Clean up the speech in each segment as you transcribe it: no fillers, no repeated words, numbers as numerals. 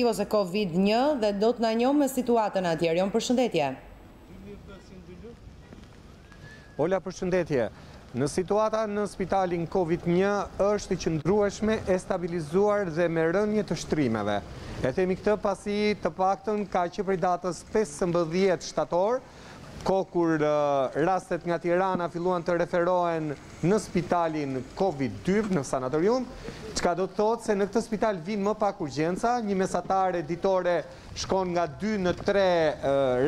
Ose Covid-1 dhe do të na njohë me situatën atjerë. Jon, përshëndetje. Ola, përshëndetje. Në situata në spitalin Covid-1 është i qëndrueshme, e stabilizuar dhe me rënje të shtrimeve. E themi këtë pasi të paktën ka që prej datës 15 shtator, kohë kur rastet nga Tirana filluan të referohen në spitalin Covid-2 në sanatorium, çka do të thotë se në këtë spital vijnë më pak urgjenca, një mesatare ditore shkon nga 2 në 3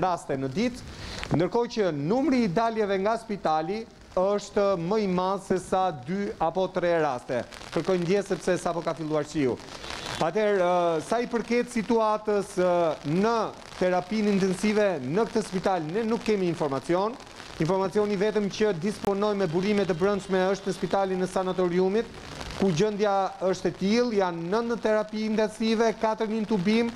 raste në ditë, ndërkohë që numri i daljeve nga spitali është më i madh se sa 2 apo 3 raste. Kërkoj ndjes sepse sapo ka filluar shiu. Atëherë, sa i përket situatës në terapinë intensive në këtë spital, ne nuk kemi informacion. Informacioni vetëm që disponojmë me burime të brendshme është në spitalin e sanatoriumit, ku gjendja është e tillë, janë 9 në terapi intensive, 4 në intubim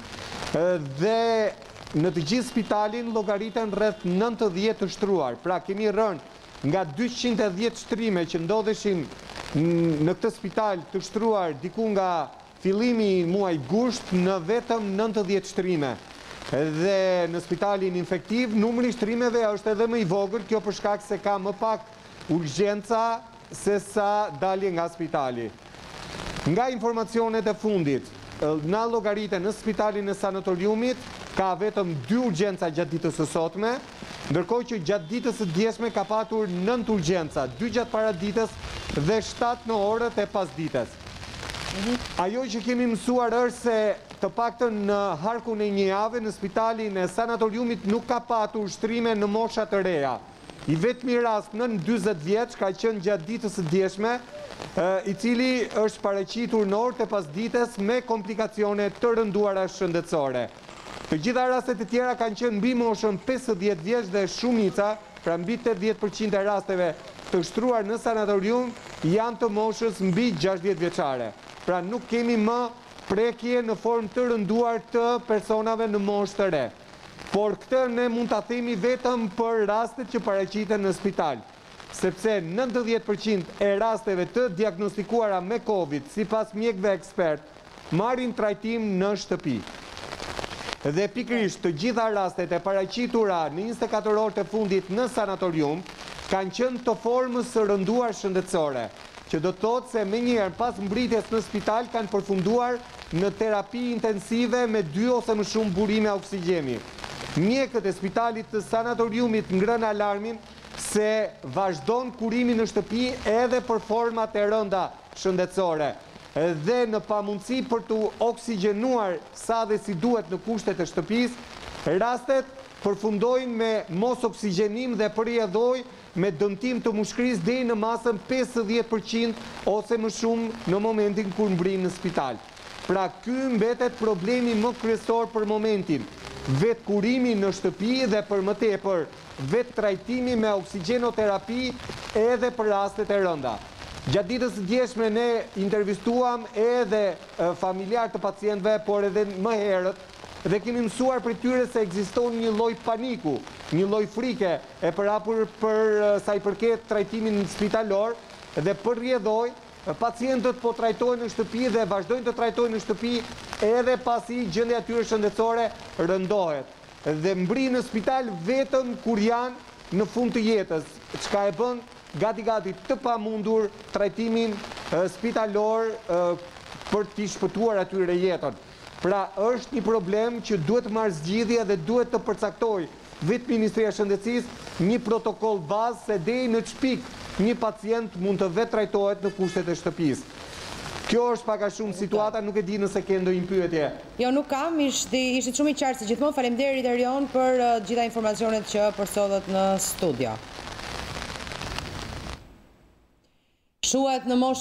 dhe në të gjithë spitalin llogariten rreth 90 të shtruar. Pra kemi rënë nga 210 shtrime që ndodheshin në këtë spital të shtruar diku nga fillimi muaj gusht në vetëm 90 shtrime. Dhe në spitalin infektiv, numri shtrimeve është edhe më i vogël, kjo për shkak se ka më pak urgjenca se sa dalje nga spitali. Nga informacionet e fundit, na llogariten në spitalin e sanatoriumit ka vetëm 2 urgjenca gjatë ditës së sotme, ndërkohë që gjatë ditës së djeshme ka patur 9 urgjenca, 2 gjatë paradites dhe 7 në orët e pasdites. Ajo që kemi mësuar është se të paktën në harkun e një jave në spitalin e sanatoriumit nuk ka patur shtrime në mosha të reja. I vetmi rast nën 40 vjeç ka qenë gjatë ditës së djeshme, i cili është paraqitur në orët e pasdites me komplikacione të rënduara shëndetësore. Të gjitha rastet e tjera kanë qenë mbi moshën 50 vjeç dhe shumica, pra mbi 80% e rasteve të shtruar në sanatorium janë të moshës mbi 60 vjeçare. Pra nuk kemi më prekje në formë të rënduar të personave në moshë të re. Por këtë ne mund ta themi vetëm për rastet që paraqiten në spital, sepse 90% e rasteve të diagnostikuara me Covid, sipas mjekëve ekspert, marrin trajtim në shtëpi. Dhe pikërisht të gjitha rastet e paraqitura në 24 orët e fundit në sanatorium kanë qenë të formës së rënduar shëndetësore, që do të thotë se me njëherë pas mbritjes në spital kanë përfunduar në terapi intensive me 2 ose më shumë burime oksigjeni. Mjekët e spitalit të sanatoriumit ngrënë alarmin se vazhdon kurimi në shtëpi edhe për format e rënda shëndetësore dhe në pamundësi për të oksigjenuar sa dhe si duhet në kushtet e shtëpisë, rastet përfundojnë me mos oksigjenim dhe përjedhojnë me dëmtim të mushkërisë deri në masën 50% ose më shumë në momentin kur mbrim në spital. Pra ky mbetet problemi më kryesor për momentin, vetë kurimi në shtëpi dhe për më tepër vetë trajtimi me oksigjenoterapi edhe për rastet e rënda. Gjatë ditës së djeshme ne intervistuam edhe familjar të pacientëve, por edhe më herët dhe kemi mësuar për tyre se ekziston një lloj paniku, një lloj frike e përhapur për sa i përket trajtimin spitalor dhe përrjedhoi pacientët po trajtohen në shtëpi dhe vazhdojnë të trajtohen në shtëpi edhe pasi gjendja e tyre shëndetësore rëndohet dhe mbrin në spital vetëm kur janë në fund të jetës, çka e bën gati të pamundur trajtimin spitalor për t'i shpëtuar atyre jetën. Pra është një problem që duhet marrë zgjidhje dhe duhet të përcaktoj vetë Ministria e Shëndetësisë një protokoll bazë se deri në çpik një pacient mund të vetë trajtohet në kushtet e shtëpisë. Kjo është pak a shumë situata, nuk e di nëse ke ndonjë pyetje. Jo, nuk kam, ishte shumë i qartë si gjithmonë. Faleminderit Erion për gjitha informacionet që përsodhët në studio. Shuhet në moshë